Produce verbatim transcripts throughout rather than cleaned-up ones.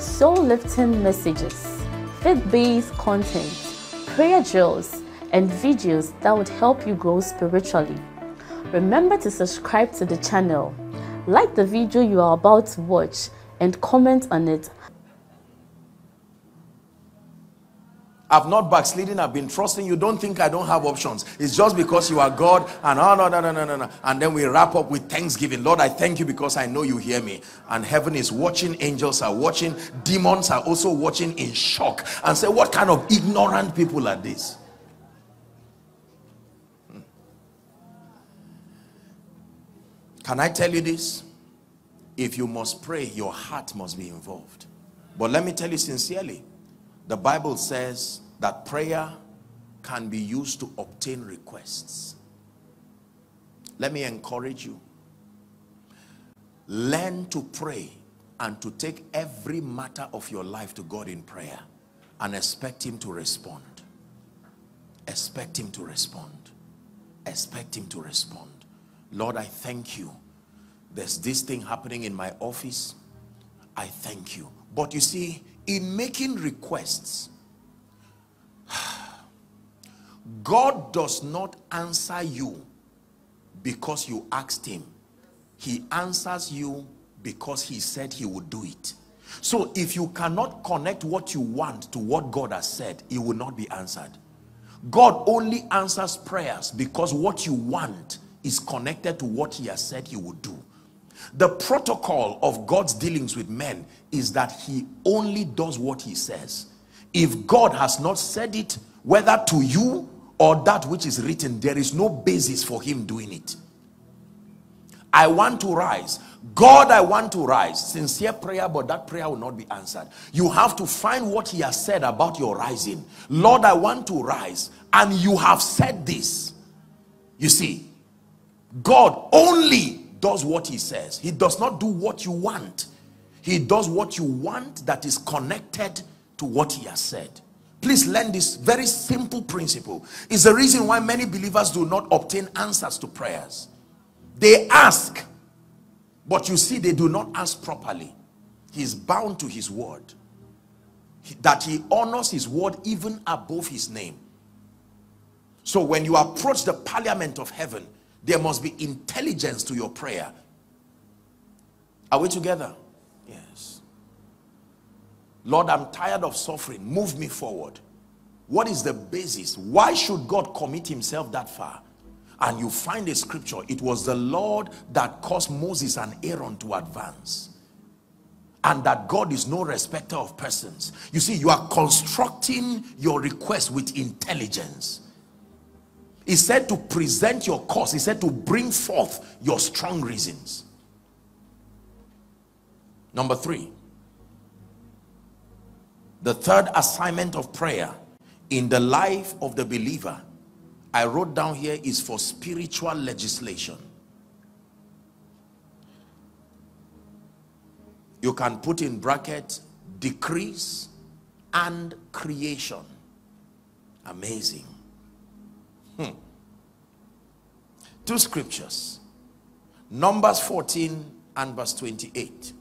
soul-lifting messages, faith-based content, prayer drills, and videos that would help you grow spiritually. Remember to subscribe to the channel, like the video you are about to watch, and comment on it. I've not backslidden, I've been trusting you. Don't think I don't have options. It's just because you are God. And oh, no, no, no, no, no. And then we wrap up with thanksgiving. Lord, I thank you because I know you hear me. And heaven is watching, angels are watching, demons are also watching in shock. And say, what kind of ignorant people are these? Can I tell you this? If you must pray, your heart must be involved. But let me tell you sincerely, the Bible says that prayer can be used to obtain requests. Let me encourage you. Learn to pray and to take every matter of your life to God in prayer and expect Him to respond. Expect Him to respond. Expect Him to respond. Lord, I thank you. There's this thing happening in my office. I thank you. But you see, in making requests, God does not answer you because you asked him. He answers you because he said he would do it. So if you cannot connect what you want to what God has said, it will not be answered. God only answers prayers because what you want is connected to what he has said he would do. The protocol of God's dealings with men is that he only does what he says. If God has not said it, whether to you or that which is written, there is no basis for him doing it. I want to rise. God, I want to rise. Sincere prayer, but that prayer will not be answered. You have to find what he has said about your rising. Lord, I want to rise. And you have said this. You see, God only does what he says. He does not do what you want. He does what you want that is connected to what he has said. Please learn this very simple principle. It's the reason why many believers do not obtain answers to prayers. They ask, but you see, they do not ask properly. He is bound to his word, that he honors his word even above his name. So when you approach the parliament of heaven, there must be intelligence to your prayer. Are we together? Yes. Lord, I'm tired of suffering. Move me forward. What is the basis? Why should God commit himself that far? And you find a scripture. It was the Lord that caused Moses and Aaron to advance. And that God is no respecter of persons. You see, you are constructing your request with intelligence. He said to present your cause. He said to bring forth your strong reasons. Number three. The third assignment of prayer in the life of the believer, I wrote down here, is for spiritual legislation. You can put in bracket decrees and creation. Amazing. Hmm. Two scriptures, Numbers fourteen and verse twenty-eight.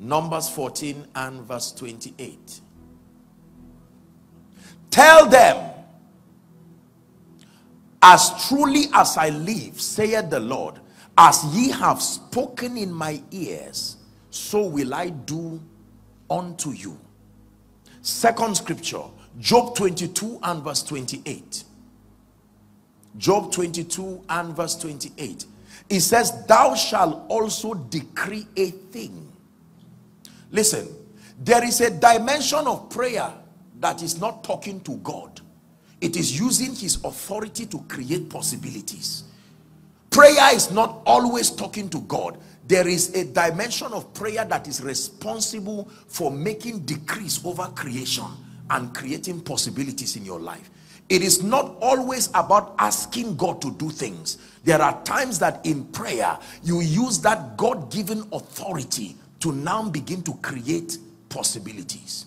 Numbers fourteen and verse twenty-eight. Tell them, as truly as I live, saith the Lord, as ye have spoken in my ears, so will I do unto you. Second scripture, Job twenty-two and verse twenty-eight. Job twenty-two and verse twenty-eight. It says, thou shalt also decree a thing. Listen, there is a dimension of prayer that is not talking to God. It is using his authority to create possibilities. Prayer is not always talking to God. There is a dimension of prayer that is responsible for making decrees over creation and creating possibilities in your life. It is not always about asking God to do things. There are times that in prayer, you use that God-given authority to now begin to create possibilities.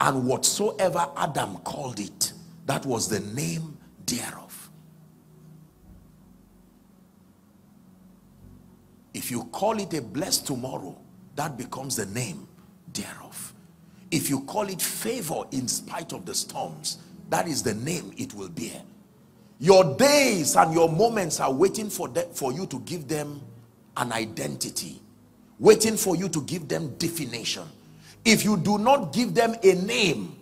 And whatsoever Adam called it, that was the name thereof. If you call it a blessed tomorrow, that becomes the name thereof. If you call it favor in spite of the storms, that is the name it will bear. Your days and your moments are waiting for, for you to give them an identity, waiting for you to give them definition. If you do not give them a name,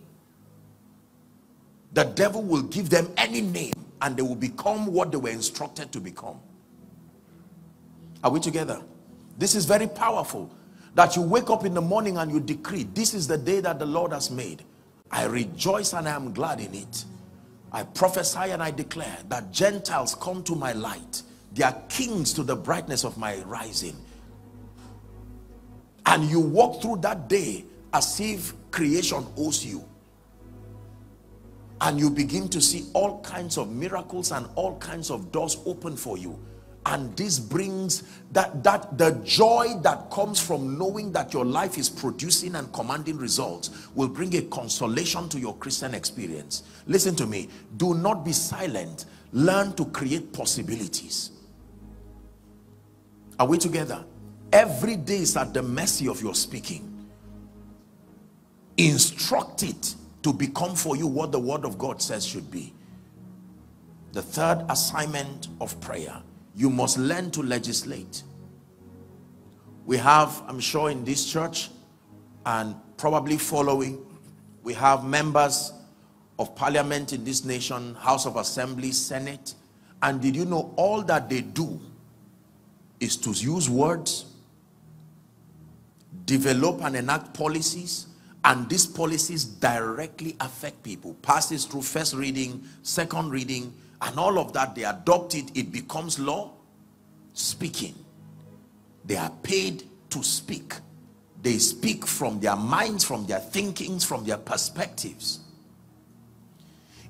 the devil will give them any name and they will become what they were instructed to become. Are we together? This is very powerful, that you wake up in the morning and you decree, this is the day that the Lord has made. I rejoice and I am glad in it. I prophesy and I declare that Gentiles come to my light. They are kings to the brightness of my rising. And you walk through that day as if creation owes you. And you begin to see all kinds of miracles and all kinds of doors open for you. And this brings that, that the joy that comes from knowing that your life is producing and commanding results will bring a consolation to your Christian experience. Listen to me. Do not be silent. Learn to create possibilities. Are we together? Every day is at the mercy of your speaking. Instruct it to become for you what the word of God says should be. The third assignment of prayer. You must learn to legislate. We have, I'm sure in this church and probably following, we have members of parliament in this nation, House of Assembly, Senate. And did you know all that they do is to use words, develop and enact policies, and these policies directly affect people. Passes through first reading, second reading, and all of that, they adopt it, it becomes law. Speaking. They are paid to speak. They speak from their minds, from their thinkings, from their perspectives.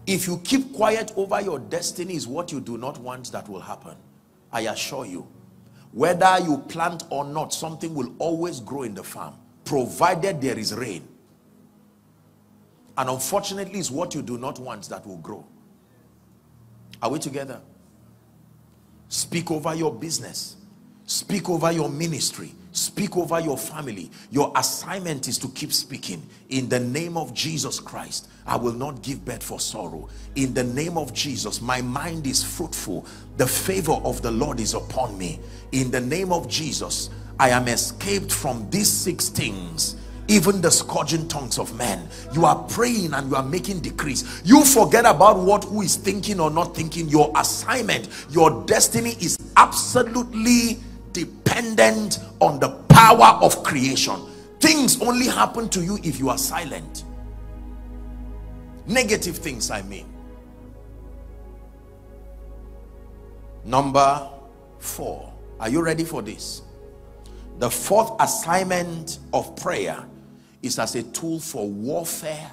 If you keep quiet over your destiny is what you do not want that will happen. I assure you, whether you plant or not, something will always grow in the farm, provided there is rain. And unfortunately, it's what you do not want that will grow. Are we together? Speak over your business. Speak over your ministry. Speak over your family. Your assignment is to keep speaking. In the name of Jesus Christ, I will not give birth for sorrow. In the name of Jesus, my mind is fruitful. The favor of the Lord is upon me. In the name of Jesus, I am escaped from these six things, even the scourging tongues of men. You are praying and you are making decrees. You forget about what who is thinking or not thinking. Your assignment, your destiny is absolutely dependent on the power of creation. Things only happen to you if you are silent. Negative things, I mean. Number four. Are you ready for this? The fourth assignment of prayer is as a tool for warfare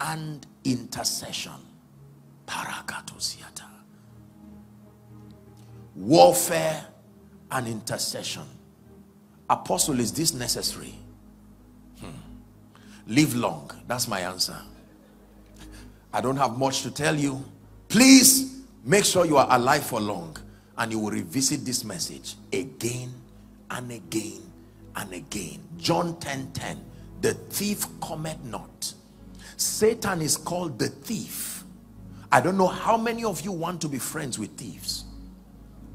and intercession. Warfare and intercession. Apostle, is this necessary? Hmm. Live long. That's my answer. I don't have much to tell you. Please make sure you are alive for long and you will revisit this message again and again and again. John ten ten, the thief cometh not. Satan is called the thief. I don't know how many of you want to be friends with thieves.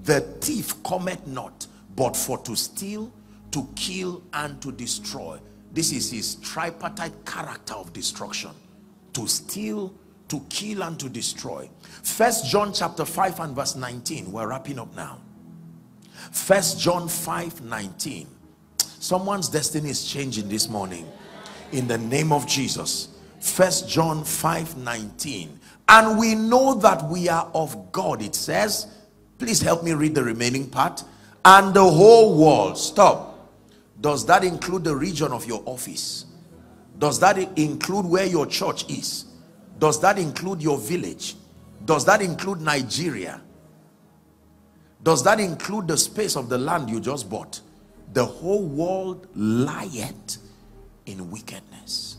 The thief cometh not, but for to steal, to kill, and to destroy. This is his tripartite character of destruction. To steal, to kill, and to destroy. First John chapter five and verse nineteen. We're wrapping up now. First John five nineteen. Someone's destiny is changing this morning. In the name of Jesus. First John five nineteen. And we know that we are of God, it says, Please help me read the remaining part. And the whole world. Stop. Does that include the region of your office? Does that include where your church is? Does that include your village? Does that include Nigeria? Does that include the space of the land you just bought? The whole world lieth in wickedness.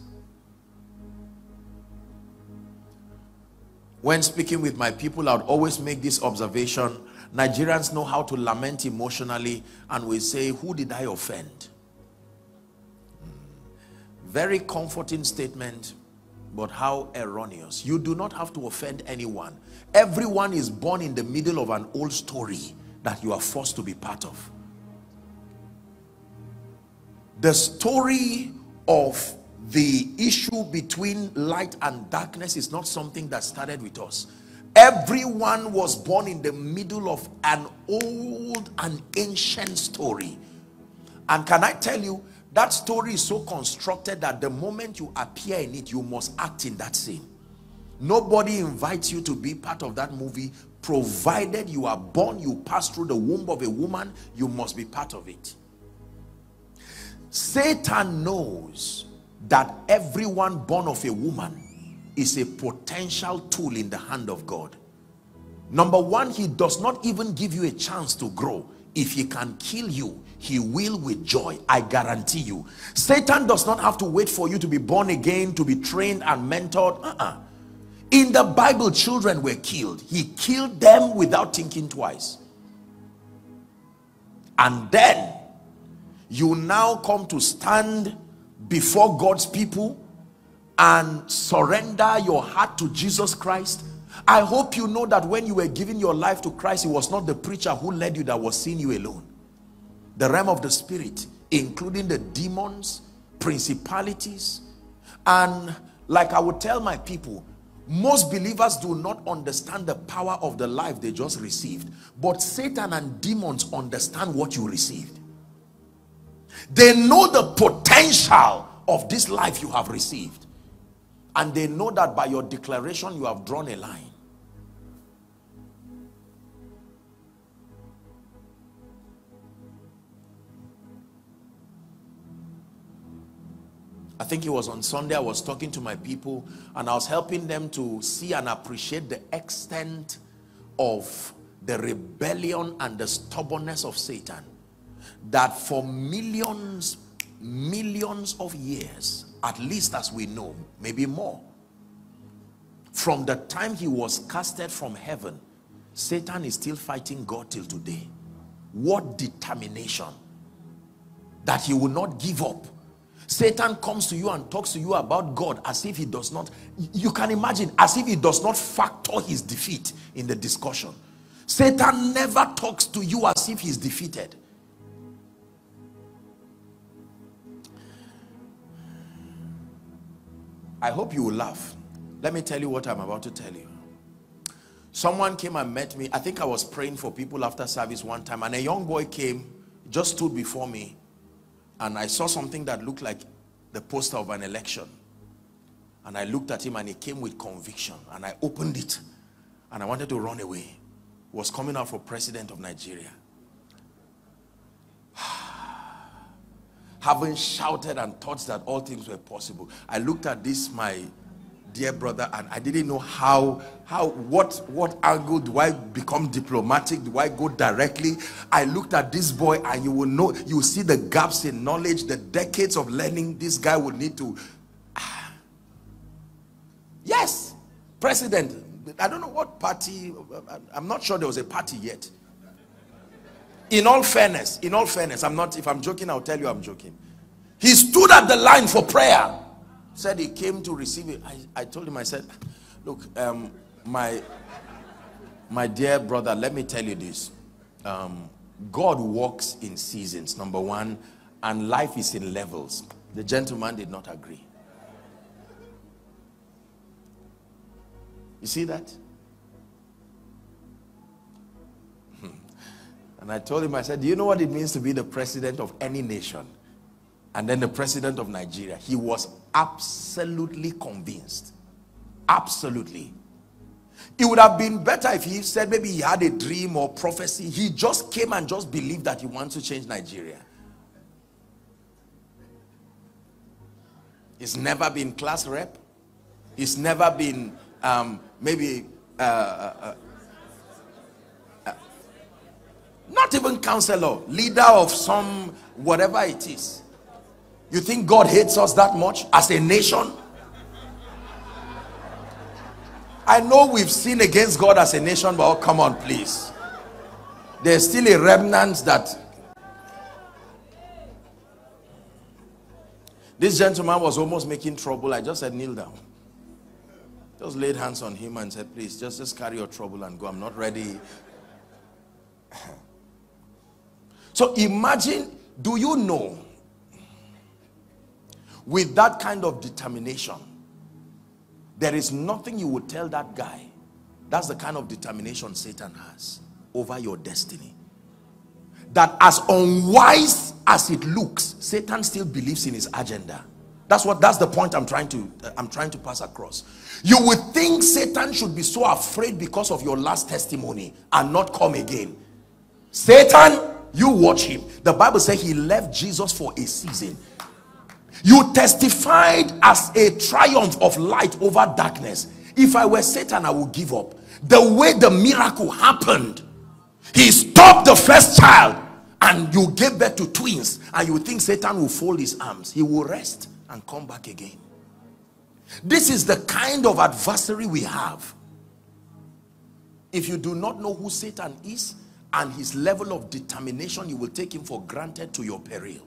When speaking with my people, I would always make this observation. Nigerians know how to lament emotionally and we say, who did I offend? Very comforting statement, but how erroneous. You do not have to offend anyone. Everyone is born in the middle of an old story that you are forced to be part of. The story of the issue between light and darkness is not something that started with us. Everyone was born in the middle of an old and ancient story. And can I tell you, that story is so constructed that the moment you appear in it, you must act in that scene. Nobody invites you to be part of that movie. Provided you are born, you pass through the womb of a woman, you must be part of it. Satan knows that everyone born of a woman is a potential tool in the hand of God. Number one, he does not even give you a chance to grow. If he can kill you, he will with joy. I guarantee you. Satan does not have to wait for you to be born again, to be trained and mentored. Uh-uh. In the Bible, children were killed. He killed them without thinking twice. And then you now come to stand before God's people and surrender your heart to Jesus Christ. I hope you know that when you were giving your life to Christ, it was not the preacher who led you that was seeing you alone. The realm of the spirit, including the demons, principalities. And like I would tell my people, most believers do not understand the power of the life they just received. But Satan and demons understand what you received. They know the potential of this life you have received. And they know that by your declaration, you have drawn a line. I think it was on Sunday, I was talking to my people and I was helping them to see and appreciate the extent of the rebellion and the stubbornness of Satan. That for millions, millions of years, at least as we know, maybe more, from the time he was casted from heaven, Satan is still fighting God till today. What determination that he will not give up. Satan comes to you and talks to you about God as if he does not, you can imagine, as if he does not factor his defeat in the discussion. Satan never talks to you as if he's defeated. I hope you will laugh. Let me tell you what I'm about to tell you. Someone came and met me. I think I was praying for people after service one time, and a young boy came, just stood before me, and I saw something that looked like the poster of an election. And I looked at him, and he came with conviction, and I opened it, and I wanted to run away. He was coming out for president of Nigeria. Having shouted and thought that all things were possible, I looked at this, my dear brother, and I didn't know how, how, what, what angle do I become diplomatic? Do I go directly? I looked at this boy, and you will know, you will see the gaps in knowledge, the decades of learning this guy would need to. Ah. Yes, president. I don't know what party. I'm not sure there was a party yet. In all fairness, in all fairness, I'm not, if I'm joking, I'll tell you I'm joking. He stood at the line for prayer. Said he came to receive it. I, I told him, I said, look, um, my, my dear brother, let me tell you this. Um, God walks in seasons, number one, and life is in levels. The gentleman did not agree. You see that? And I told him, I said, do you know what it means to be the president of any nation? And then the president of Nigeria. He was absolutely convinced. Absolutely. It would have been better if he said maybe he had a dream or prophecy. He just came and just believed that he wants to change Nigeria. He's never been class rep. He's never been um, maybe uh, uh, uh, not even counselor, leader of some whatever it is. You think God hates us that much as a nation? I know we've sinned against God as a nation, but oh, come on, please. There's still a remnant that... This gentleman was almost making trouble. I just said, kneel down. Just laid hands on him and said, please, just, just carry your trouble and go. I'm not ready. So imagine, do you know, with that kind of determination, there is nothing you would tell that guy. That's the kind of determination Satan has over your destiny. That as unwise as it looks, Satan still believes in his agenda. That's what, that's the point I'm trying to, uh, I'm trying to pass across. You would think Satan should be so afraid because of your last testimony and not come again. Satan, you watch him. The Bible says he left Jesus for a season. You testified as a triumph of light over darkness. If I were Satan, I would give up. The way the miracle happened, he stopped the first child and you gave birth to twins, and you think Satan will fold his arms. He will rest and come back again. This is the kind of adversary we have. If you do not know who Satan is and his level of determination, you will take him for granted to your peril.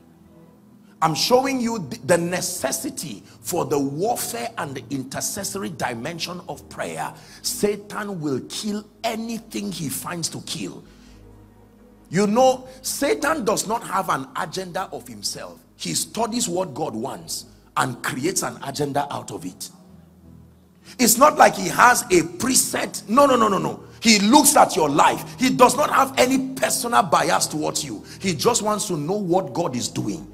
I'm showing you the necessity for the warfare and the intercessory dimension of prayer. Satan will kill anything he finds to kill. You know, Satan does not have an agenda of himself. He studies what God wants and creates an agenda out of it. It's not like he has a preset. No, no, no, no, no. He looks at your life. He does not have any personal bias towards you. He just wants to know what God is doing.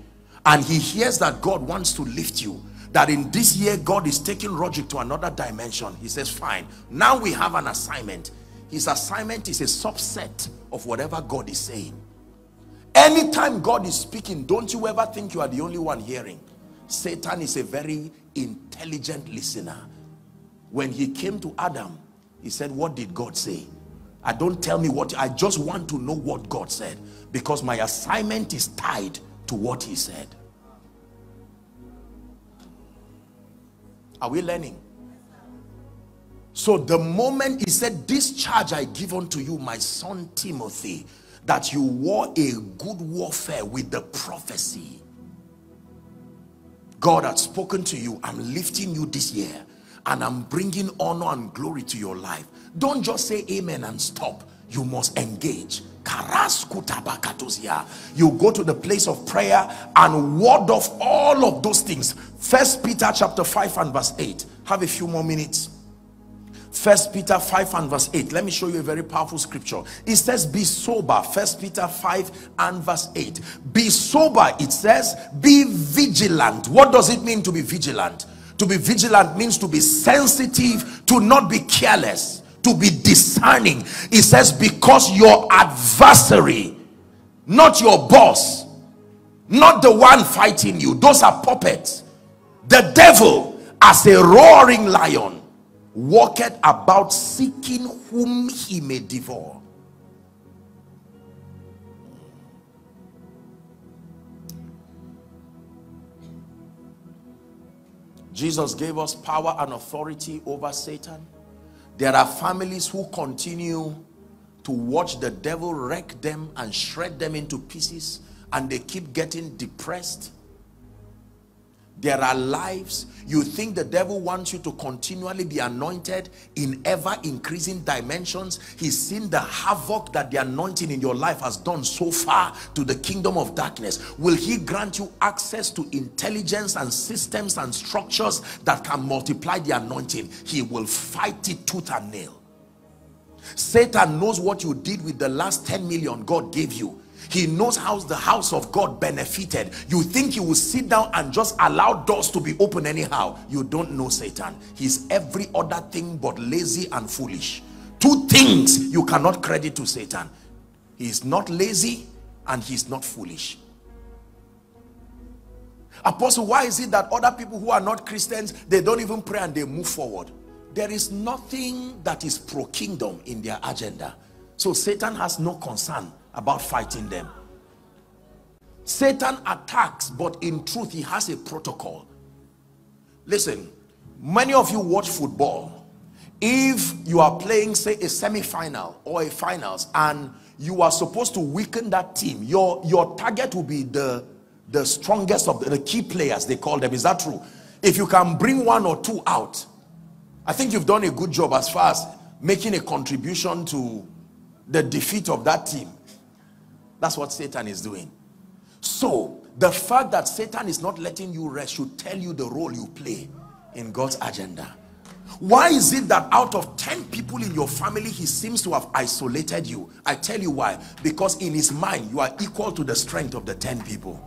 And he hears that God wants to lift you, that in this year God is taking Roger to another dimension. He says, fine, now we have an assignment. His assignment is a subset of whatever God is saying. Anytime God is speaking, don't you ever think you are the only one hearing. Satan is a very intelligent listener. When he came to Adam, he said, what did God say? I don't tell me what, I just want to know what God said, because my assignment is tied to what he said. Are we learning? So the moment he said, this charge I give unto you, my son Timothy, that you war a good warfare with the prophecy God had spoken to you. I'm lifting you this year and I'm bringing honor and glory to your life. Don't just say amen and stop. You must engage. You go to the place of prayer and ward off all of those things. First Peter chapter five and verse eight. Have a few more minutes. First Peter five and verse eight. Let me show you a very powerful scripture. It says, be sober. First Peter five and verse eight. Be sober, it says, be vigilant. What does it mean to be vigilant? To be vigilant means to be sensitive, to not be careless, to be discerning. It says, because your adversary, not your boss, not the one fighting you, those are puppets, the devil, as a roaring lion, walketh about seeking whom he may devour. Jesus gave us power and authority over Satan. There are families who continue to watch the devil wreck them and shred them into pieces, and they keep getting depressed. There are lives. You think the devil wants you to continually be anointed in ever increasing dimensions. He's seen the havoc that the anointing in your life has done so far to the kingdom of darkness. Will he grant you access to intelligence and systems and structures that can multiply the anointing? He will fight it tooth and nail. Satan knows what you did with the last ten million God gave you. He knows how the house of God benefited. You think you will sit down and just allow doors to be open anyhow? You don't know Satan. He's every other thing but lazy and foolish. Two things you cannot credit to Satan. He's not lazy and he's not foolish. Apostle, why is it that other people who are not Christians, they don't even pray and they move forward? There is nothing that is pro-kingdom in their agenda. So Satan has no concern about fighting them. Satan attacks, but in truth he has a protocol. Listen, many of you watch football. If you are playing, say, a semi-final or a finals, and you are supposed to weaken that team, your your target will be the the strongest of the, the key players, they call them. Is that true? If you can bring one or two out, I think you've done a good job as far as making a contribution to the defeat of that team. That's what Satan is doing. So the fact that Satan is not letting you rest should tell you the role you play in God's agenda. Why is it that out of ten people in your family, he seems to have isolated you? I tell you why. Because in his mind, you are equal to the strength of the ten people.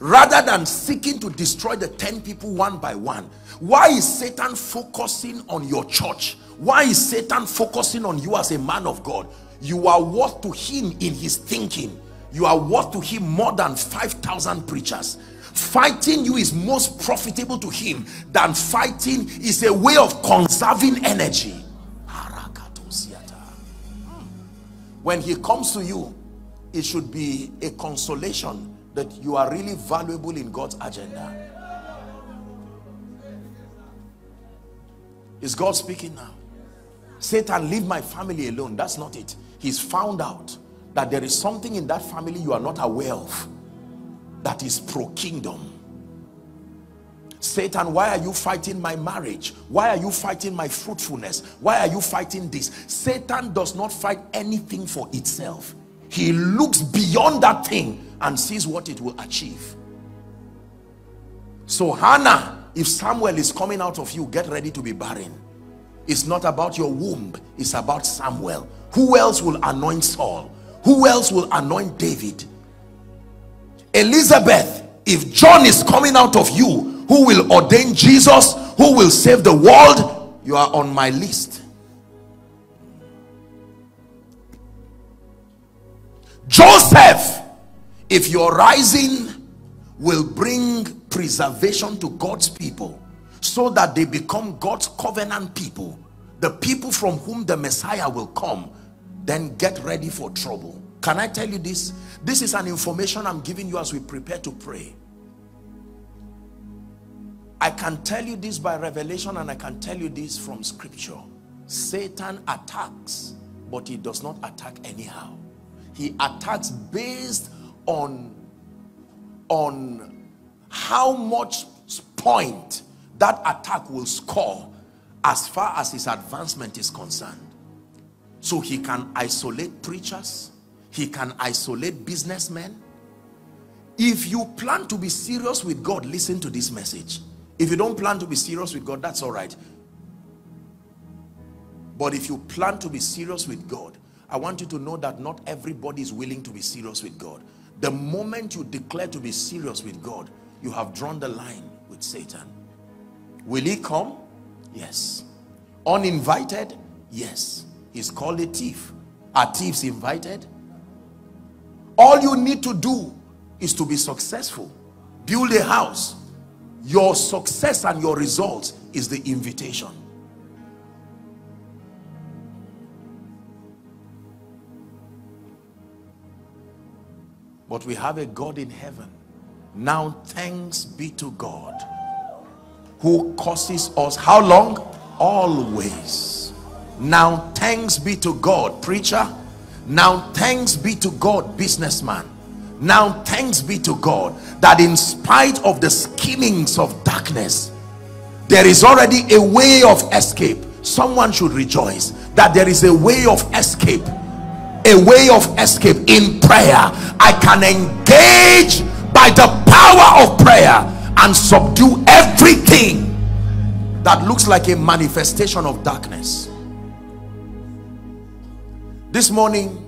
Rather than seeking to destroy the ten people one by one, why is Satan focusing on your church? Why is Satan focusing on you as a man of God? You are worth to him in his thinking. You are worth to him more than five thousand preachers. Fighting you is most profitable to him than fighting is a way of conserving energy. When he comes to you, it should be a consolation that you are really valuable in God's agenda. Is God speaking now? Satan, leave my family alone. That's not it. He's found out that there is something in that family you are not aware of that is pro-kingdom. Satan, why are you fighting my marriage? Why are you fighting my fruitfulness? Why are you fighting this? Satan does not fight anything for itself. He looks beyond that thing and sees what it will achieve. So Hannah, if Samuel is coming out of you, get ready to be barren. It's not about your womb, it's about Samuel. Who else will anoint Saul? Who else will anoint David? Elizabeth, if John is coming out of you, who will ordain Jesus? Who will save the world? You are on my list. Joseph, if your rising will bring preservation to God's people, so that they become God's covenant people, the people from whom the Messiah will come, then get ready for trouble. Can I tell you this? This is an information I'm giving you as we prepare to pray. I can tell you this by revelation, and I can tell you this from scripture. Satan attacks, but he does not attack anyhow. He attacks based on, on how much point that attack will score as far as his advancement is concerned. So he can isolate preachers, he can isolate businessmen. If you plan to be serious with God, listen to this message. If you don't plan to be serious with God, that's all right. But if you plan to be serious with God, I want you to know that not everybody is willing to be serious with God. The moment you declare to be serious with God, you have drawn the line with Satan. Will he come? Yes. Uninvited? Yes. He's called a thief. Are thieves invited? All you need to do is to be successful. Build a house. Your success and your results is the invitation. But we have a God in heaven. Now thanks be to God, who causes us, how long? Always. Now thanks be to God, preacher. Now thanks be to God, businessman. Now thanks be to God that in spite of the schemings of darkness, there is already a way of escape. Someone should rejoice that there is a way of escape. A way of escape in prayer. I can engage by the power of prayer and subdue everything that looks like a manifestation of darkness. This morning,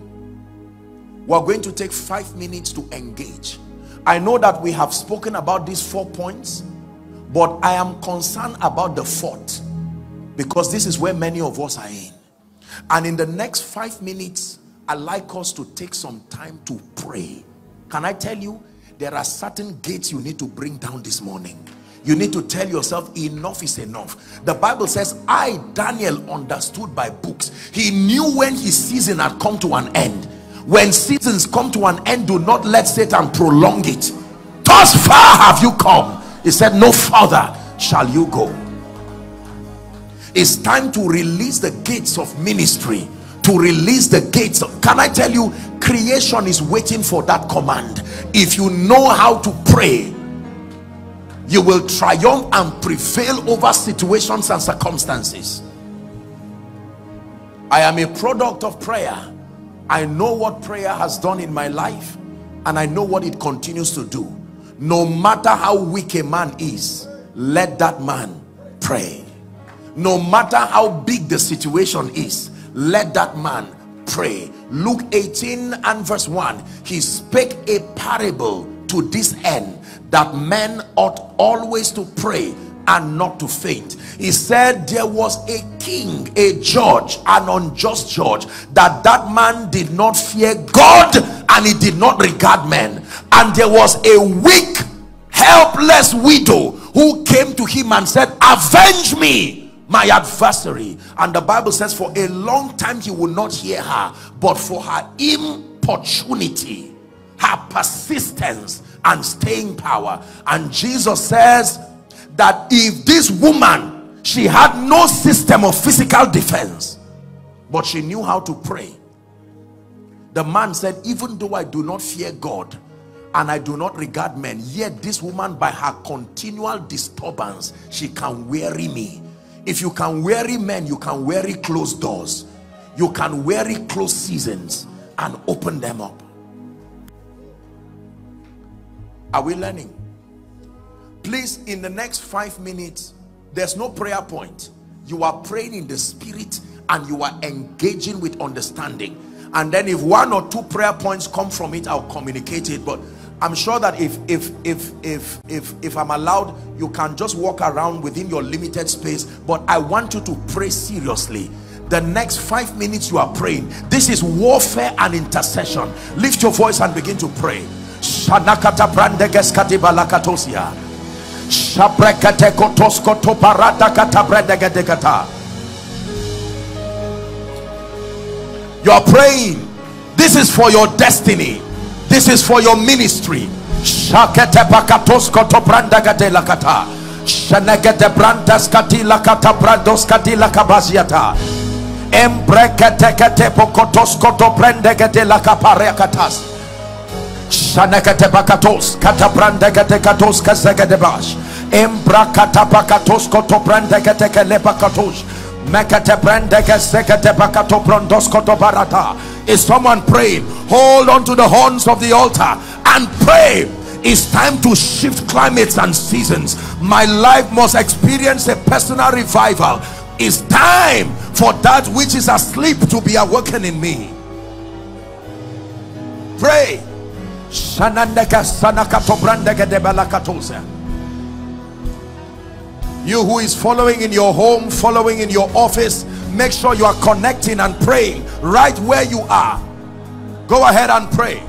We're going to take five minutes to engage. I know that we have spoken about these four points, but I am concerned about the fourth, because this is where many of us are in. And in the next five minutes, I'd like us to take some time to pray. Can I tell you, there are certain gates you need to bring down this morning. You need to tell yourself, enough is enough. The Bible says, I, Daniel, understood by books. He knew when his season had come to an end. When seasons come to an end, do not let Satan prolong it. Thus far have you come. He said, no further shall you go. It's time to release the gates of ministry, to release the gates of, can I tell you, creation is waiting for that command. If you know how to pray, you will triumph and prevail over situations and circumstances. I am a product of prayer. I know what prayer has done in my life, and I know what it continues to do. No matter how weak a man is, let that man pray. No matter how big the situation is, let that man pray. Luke eighteen and verse one, he spake a parable to this end, that men ought always to pray and not to faint. He said, there was a king, a judge, an unjust judge, that that man did not fear God, and he did not regard men. And there was a weak, helpless widow who came to him and said, avenge me, my adversary. And the Bible says, for a long time he would not hear her, but for her importunity, her persistence and staying power. And Jesus says that if this woman, she had no system of physical defense, but she knew how to pray. The man said, even though I do not fear God and I do not regard men, yet this woman, by her continual disturbance, she can weary me. If you can weary men, you can weary closed doors. You can weary closed seasons and open them up. Are we learning? Please, in the next five minutes, there's no prayer point. You are praying in the spirit and you are engaging with understanding. And then if one or two prayer points come from it, I'll communicate it. But I'm sure that if if if if if if I'm allowed, you can just walk around within your limited space. But I want you to pray seriously. The next five minutes you are praying. This is warfare and intercession. Lift your voice and begin to pray. Shanakata brandeges katibalakatosia. Shabrekate kotoskoto parata katabredegedekata. You are praying. This is for your destiny. This is for your ministry. Shakete pakatoskoto brandegate lakata. Shanegete brandaskati lakata brandoskati lakabaziata. Embrekete kete pokotoskoto brandegate lakaparekatas. Shanekete bakatos katabrande kete katos kazegede bash embra katapakatos kotobrande kete kele bakatos mekete brande kete bakato brondos kotobarata. Is someone praying? Hold on to the horns of the altar and pray. It's time to shift climates and seasons. My life must experience a personal revival. It's time for that which is asleep to be awoken in me. Pray. You who is following in your home, following in your office, make sure you are connecting and praying right where you are. Go ahead and pray.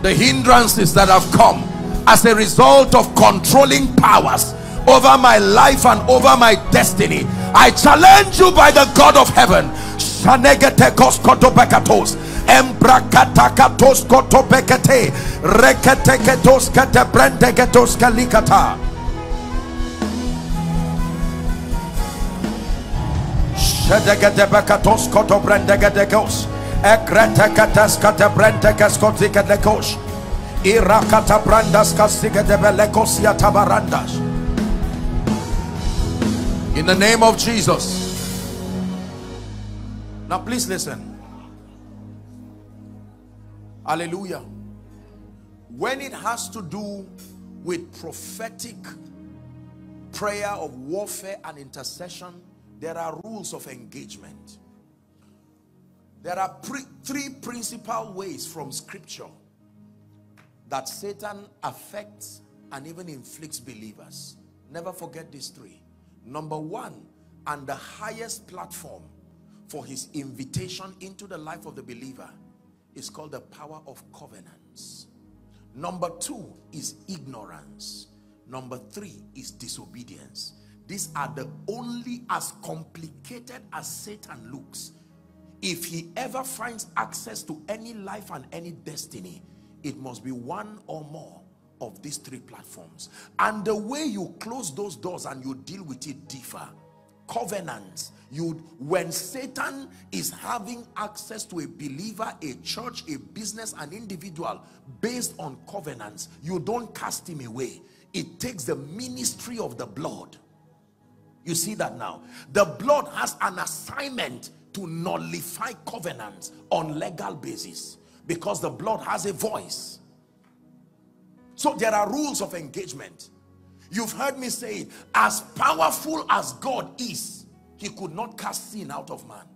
The hindrances that have come as a result of controlling powers over my life and over my destiny, I challenge you by the God of heaven. In the name of Jesus. Now please listen. Hallelujah. When it has to do with prophetic prayer of warfare and intercession, there are rules of engagement. There are pre three principal ways from scripture that Satan affects and even inflicts believers. Never forget these three. Number one, and the highest platform for his invitation into the life of the believer is called the power of covenants. Number two is ignorance. Number three is disobedience. These are the only, as complicated as Satan looks, if he ever finds access to any life and any destiny, it must be one or more of these three platforms. And the way you close those doors and you deal with it differ. Covenants, you when Satan is having access to a believer, a church, a business, an individual based on covenants, you don't cast him away. It takes the ministry of the blood. You see that now? The blood has an assignment to nullify covenants on legal basis, because the blood has a voice. So there are rules of engagement. You've heard me say it. As powerful as God is, he could not cast sin out of man.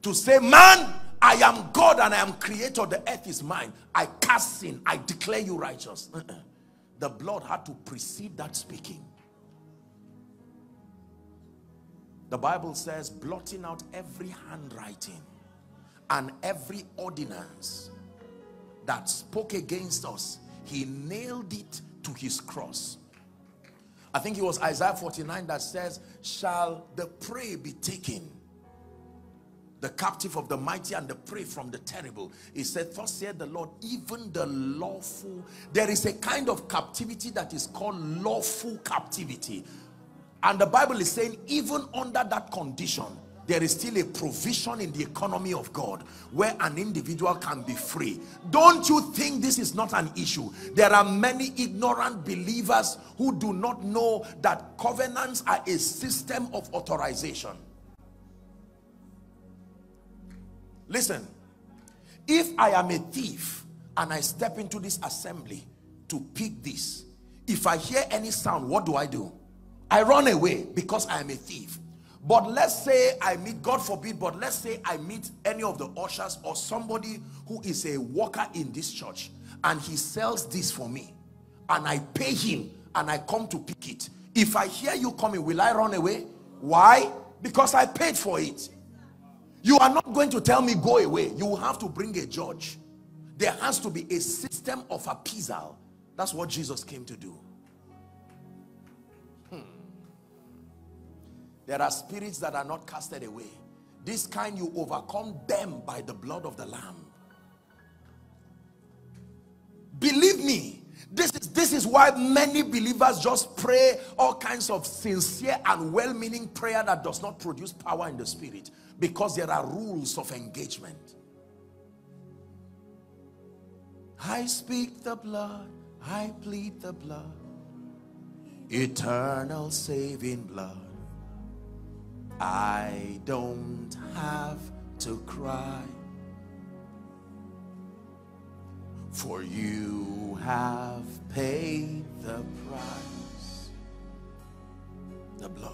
To say, man, I am God and I am creator, the earth is mine, I cast sin, I declare you righteous. Uh-uh. The blood had to precede that speaking. The Bible says, blotting out every handwriting and every ordinance that spoke against us, he nailed it to his cross. I think it was Isaiah forty-nine that says, shall the prey be taken, the captive of the mighty and the prey from the terrible? He said, thus said the Lord, even the lawful. There is a kind of captivity that is called lawful captivity. And the Bible is saying, even under that condition, there is still a provision in the economy of God where an individual can be free. Don't you think this is not an issue? There are many ignorant believers who do not know that covenants are a system of authorization. Listen, if I am a thief and I step into this assembly to pick this, if I hear any sound, what do I do? I run away because I am a thief. But let's say I meet, God forbid, but let's say I meet any of the ushers or somebody who is a worker in this church and he sells this for me and I pay him and I come to pick it. If I hear you coming, will I run away? Why? Because I paid for it. You are not going to tell me go away. You will have to bring a judge. There has to be a system of appeasal. That's what Jesus came to do. There are spirits that are not casted away. This kind you overcome them by the blood of the Lamb. Believe me, this is, this is why many believers just pray all kinds of sincere and well-meaning prayer that does not produce power in the spirit, because there are rules of engagement. I speak the blood, I plead the blood, eternal saving blood. I don't have to cry, for you have paid the price, the blood.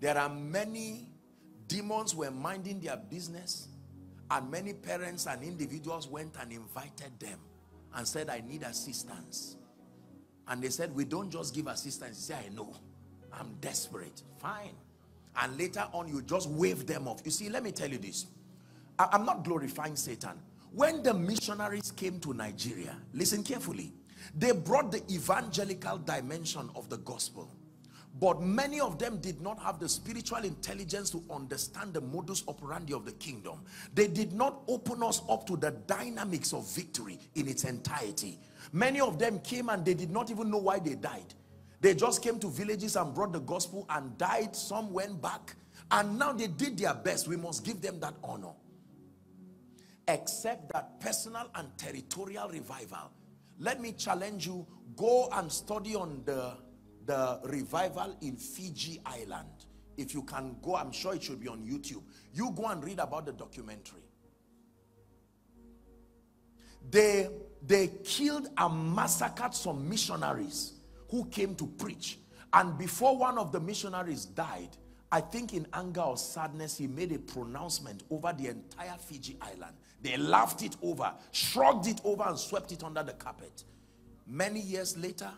There are many demons who were minding their business, and many parents and individuals went and invited them and said, I need assistance. And they said, we don't just give assistance. They said, I know, I'm desperate. Fine. And later on, you just wave them off. You see, let me tell you this. I, I'm not glorifying Satan. When the missionaries came to Nigeria, listen carefully, they brought the evangelical dimension of the gospel. But many of them did not have the spiritual intelligence to understand the modus operandi of the kingdom. They did not open us up to the dynamics of victory in its entirety. Many of them came and they did not even know why they died. They just came to villages and brought the gospel and died. Some went back. And now they did their best. We must give them that honor. Except that personal and territorial revival. Let me challenge you. Go and study on the, the revival in Fiji Island. If you can go, I'm sure it should be on YouTube. You go and read about the documentary. They, they killed and massacred some missionaries who came to preach, and before one of the missionaries died, I think in anger or sadness, he made a pronouncement over the entire Fiji Island. They laughed it over, shrugged it over, and swept it under the carpet. Many years later,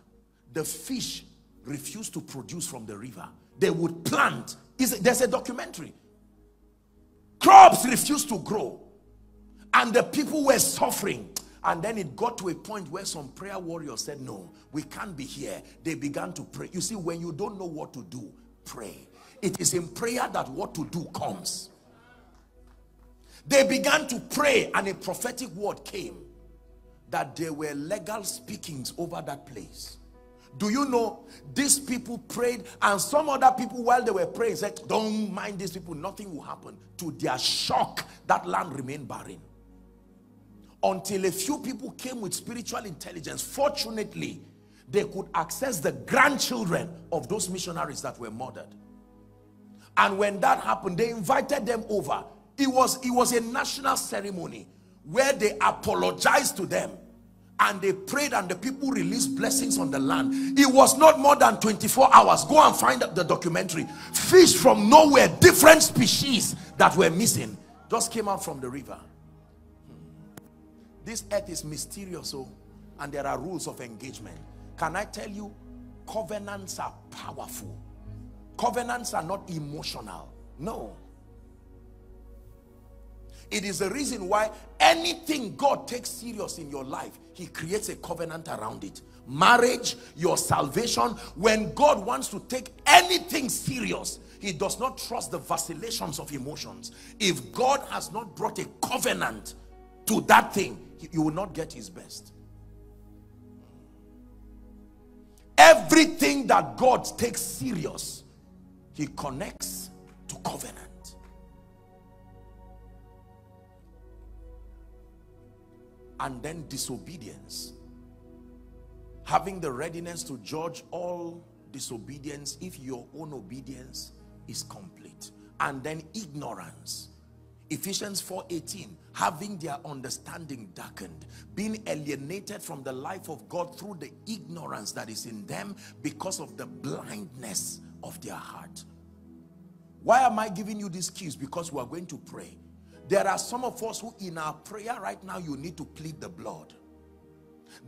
the fish refused to produce from the river. They would plant. There's a documentary. Crops refused to grow. And the people were suffering. And then it got to a point where some prayer warriors said, no, we can't be here. They began to pray. You see, when you don't know what to do, pray. It is in prayer that what to do comes. They began to pray, and a prophetic word came that there were legal speakings over that place. Do you know, these people prayed, and some other people, while they were praying, said, don't mind these people, nothing will happen. To their shock, that land remained barren. Until a few people came with spiritual intelligence. Fortunately, they could access the grandchildren of those missionaries that were murdered. And when that happened, they invited them over. It was, it was a national ceremony where they apologized to them. And they prayed, and the people released blessings on the land. It was not more than twenty-four hours. Go and find the documentary. Fish from nowhere, different species that were missing, just came out from the river. This earth is mysterious, oh, and there are rules of engagement. Can I tell you, covenants are powerful. Covenants are not emotional. No. It is the reason why anything God takes serious in your life, he creates a covenant around it. Marriage, your salvation. When God wants to take anything serious, he does not trust the vacillations of emotions. If God has not brought a covenant to that thing, you will not get his best. Everything that God takes serious, he connects to covenant. And then disobedience. Having the readiness to judge all disobedience if your own obedience is complete. And then ignorance. Ephesians four eighteen, having their understanding darkened, being alienated from the life of God through the ignorance that is in them because of the blindness of their heart. Why am I giving you these keys? Because we are going to pray. There are some of us who in our prayer right now, you need to plead the blood.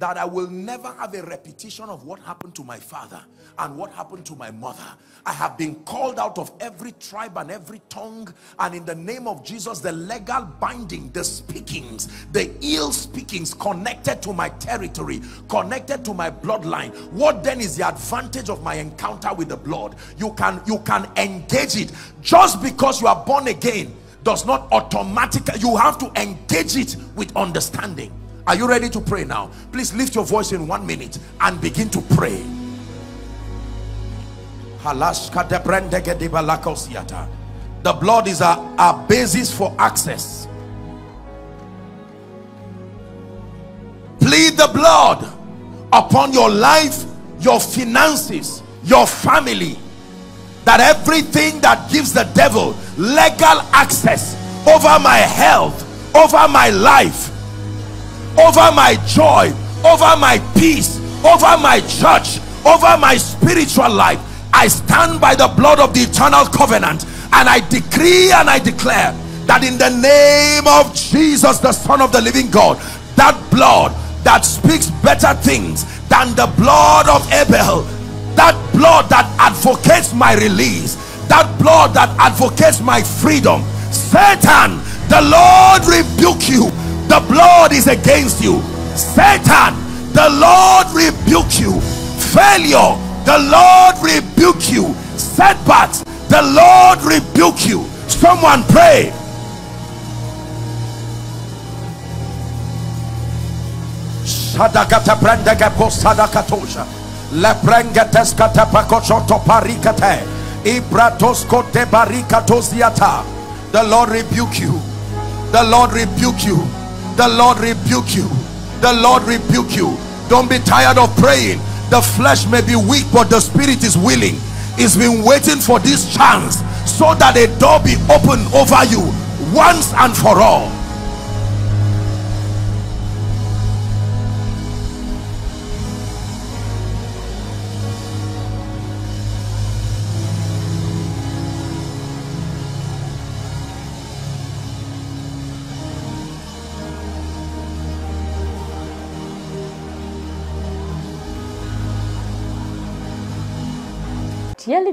That I will never have a repetition of what happened to my father and what happened to my mother. I have been called out of every tribe and every tongue, and in the name of Jesus, the legal binding, the speakings, the ill speakings connected to my territory, connected to my bloodline. What then is the advantage of my encounter with the blood? You can, you can engage it. Just because you are born again does not automatically, you have to engage it with understanding. Are you ready to pray now? Please lift your voice in one minute and begin to pray. The blood is our, our basis for access. Plead the blood upon your life, your finances, your family, that everything that gives the devil legal access over my health, over my life, over my joy, over my peace, over my church, over my spiritual life, I stand by the blood of the eternal covenant, and I decree and I declare that in the name of Jesus, the Son of the living God, that blood that speaks better things than the blood of Abel, that blood that advocates my release, that blood that advocates my freedom, Satan, the Lord rebuke you. The blood is against you. Satan, the Lord rebuke you. Failure, the Lord rebuke you. Setbacks, the Lord rebuke you. Someone pray. The Lord rebuke you. The Lord rebuke you. The Lord rebuke you. The Lord rebuke you. Don't be tired of praying. The flesh may be weak, but the spirit is willing. It's been waiting for this chance so that a door be opened over you once and for all. Dearly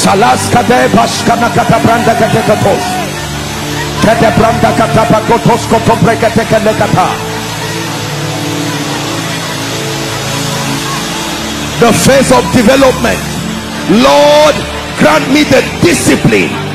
The phase of development. Lord, grant me the discipline